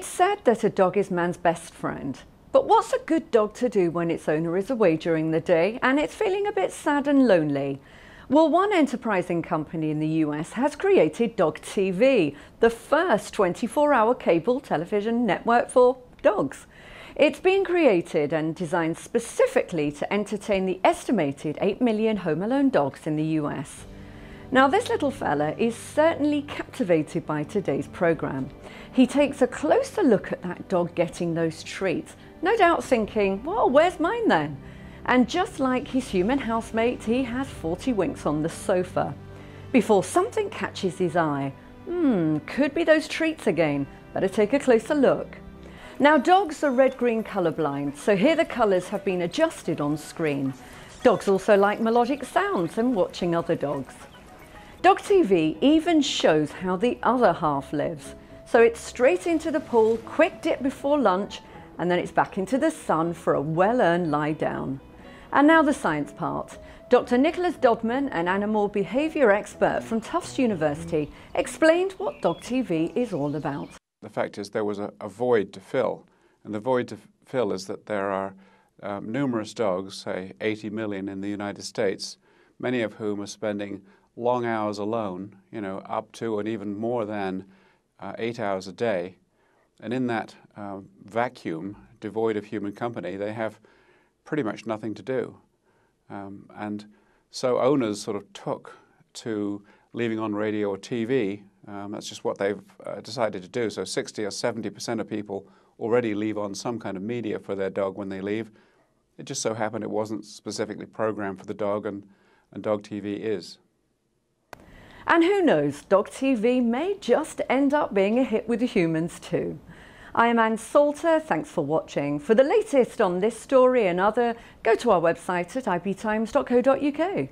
It's said that a dog is man's best friend. But what's a good dog to do when its owner is away during the day and it's feeling a bit sad and lonely? Well, one enterprising company in the US has created Dog TV, the first 24-hour cable television network for dogs. It's been created and designed specifically to entertain the estimated 8 million home alone dogs in the US. Now, this little fella is certainly captivated by today's program. He takes a closer look at that dog getting those treats, no doubt thinking, well, where's mine then? And just like his human housemate, he has 40 winks on the sofa before something catches his eye. Could be those treats again. Better take a closer look. Now, dogs are red-green colorblind, so here the colors have been adjusted on screen. Dogs also like melodic sounds and watching other dogs. Dog TV even shows how the other half lives. So it's straight into the pool, quick dip before lunch, and then it's back into the sun for a well-earned lie down. And now the science part. Dr. Nicholas Dodman, an animal behaviour expert from Tufts University, explained what Dog TV is all about. The fact is there was a void to fill, and the void to fill is that there are numerous dogs, say 80 million in the United States, many of whom are spending long hours alone, you know, up to and even more than 8 hours a day. And in that vacuum, devoid of human company, they have pretty much nothing to do. And so owners sort of took to leaving on radio or TV. That's just what they've decided to do. So 60 or 70% of people already leave on some kind of media for their dog when they leave. It just so happened it wasn't specifically programmed for the dog, and Dog TV is. And who knows, Dog TV may just end up being a hit with the humans too. I am Ann Salter, thanks for watching. For the latest on this story and other, go to our website at ibtimes.co.uk.